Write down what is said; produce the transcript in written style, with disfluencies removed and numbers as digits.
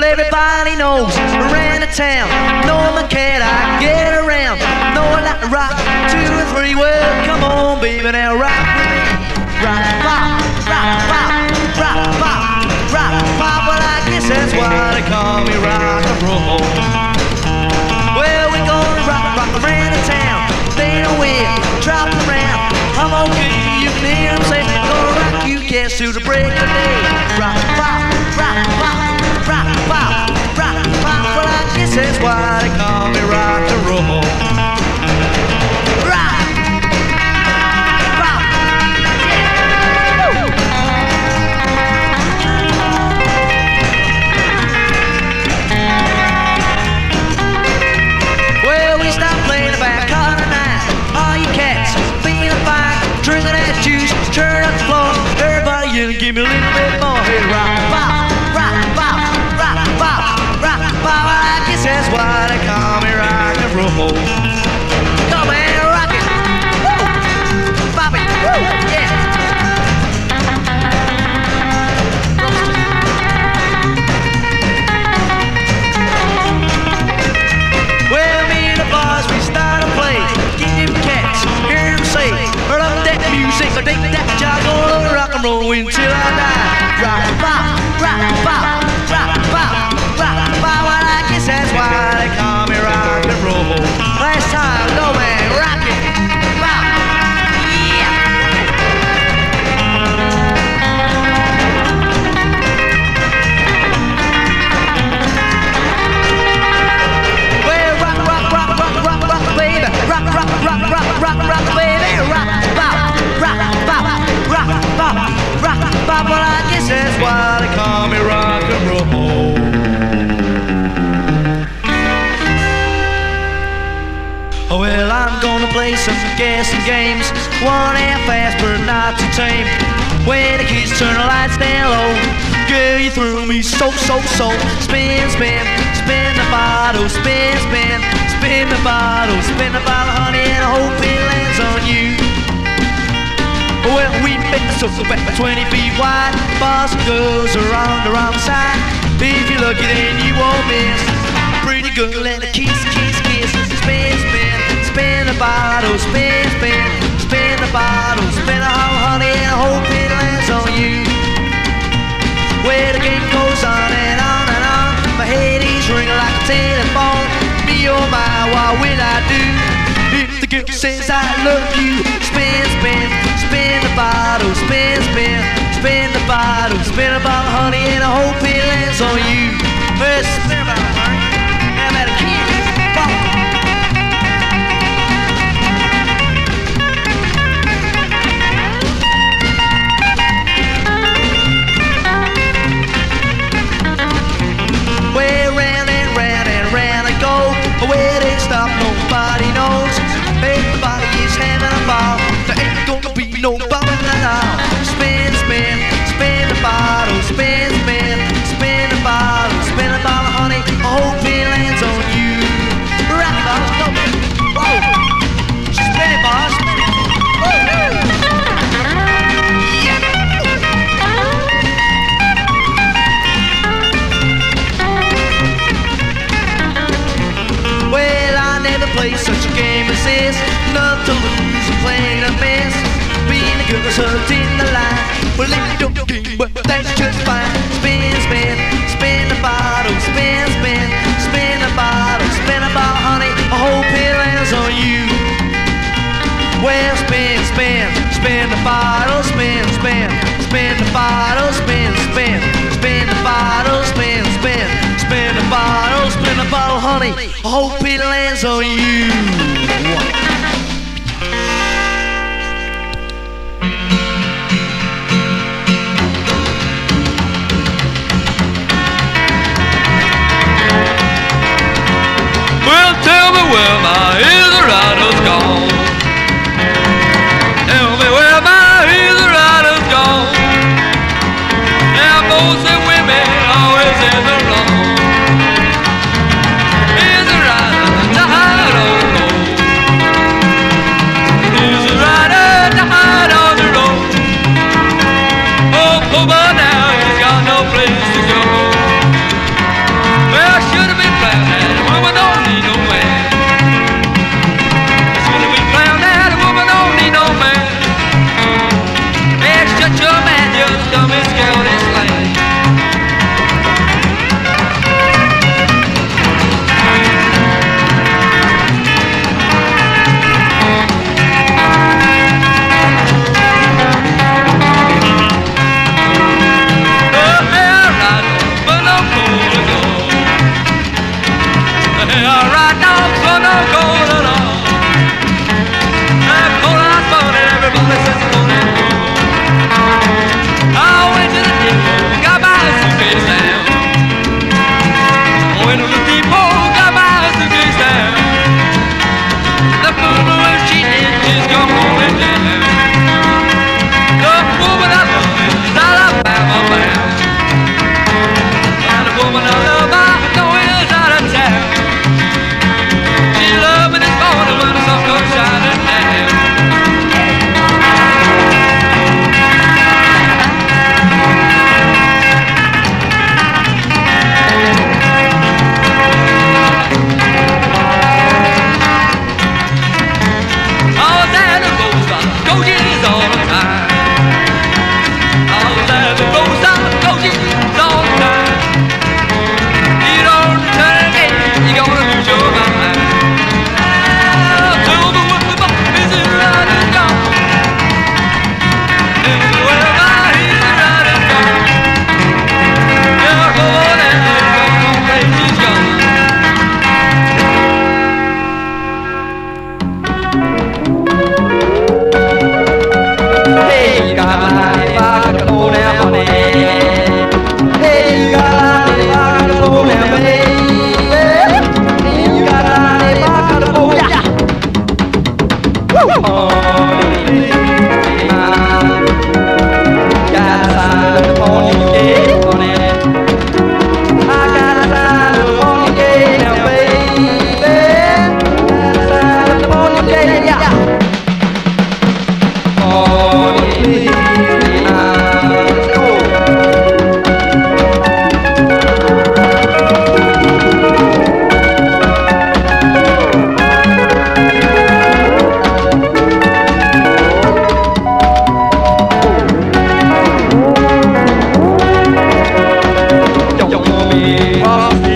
Well, everybody knows I ran to town. No one cared, I get around. No one like to rock 2 or 3 words. Come on, baby, now rock, rock, pop, rock, pop, rock, pop, rock, pop. Well, I guess that's why they call me rock and roll. Well, we gonna rock, rock, I ran to town. Stay away, drop around. I'm okay, you can hear them say, gonna rock you, guess through the break of day. Rock, pop, rock, pop. Rock, pop, rock, pop. Well, I guess that's why they call me rock and roll. Rock, pop, yeah. Well, we stopped playing about quarter nine. All you cats feeling fine, drinking that juice, turn up the floor. Everybody yell, give me a little bit more. Hey, rock, pop. That's why they call me rock and roll. Come and rock it, woo, pop it, woo, yeah. Well, me and the boys, we start to play. Get them cats, hear them say, heard of that music, so take that jog on rock and roll until I die. Rock, pop, rock, pop, rock, pop, rock, pop. That's why they call me rock and roll. Last time, go man, rock it, pop, yeah. Well, rock, rock, rock, rock, rock, rock, baby. Rock, rock, rock, rock, rock, rock, baby. Rock, pop, rock, pop, rock, pop, rock, pop. Well, I guess that's why they call me rock and roll. Well, I'm gonna play some guessing games. One half-assed but not too tame. When the kids turn the lights down low, girl, you threw me so, so, so. Spin, spin, spin the bottle. Spin, spin, spin the bottle. Spin the bottle, honey, and I hope it lands on you. Well, we make the circle back by 20 feet wide. Boss goes around the wrong side. If you're lucky, then you won't miss. Pretty girl and a kiss, kiss, kiss. Spin, spin. Spin the bottle, spin, spin, spin the bottle, spin a honey, and I hope it lands on you. Where the game goes on and on and on, my head is ringing like a telephone. Me oh my, what will I do if the girl says I love you? Spin, spin, spin the bottle, spin, spin, spin the bottle, spin a bottle, honey, and I hope it lands on you. Let's spin about it, honey. I'm at a kid. Where they stop, nobody knows. Everybody is having a ball. There ain't gonna be no bopping at all. Spin, spin, spin the bottle. Spin, spin, spin the bottle. Spin the bottle, honey, I hope it lands on you. Rock the bottle, go baby. Whoa. Spin it, boss. Spin it. Whoa. Yeah. Well, play such a game as this. Love to lose and playing to miss. Being a girl is hooked in the line. Well, if you don't game, well, that's just fine. Spin, spin, spin the bottle. Spin, spin, spin the bottle. Spin the bottle, honey, I hope it lands on you. Well, spin, spin, spin the bottle. Spin, spin, spin the bottle. Spin, spin, spin the bottle. Spin, spin, spin the bottle. Spin the bottle, honey, I hope it lands on you. But now he's got no place to go. me.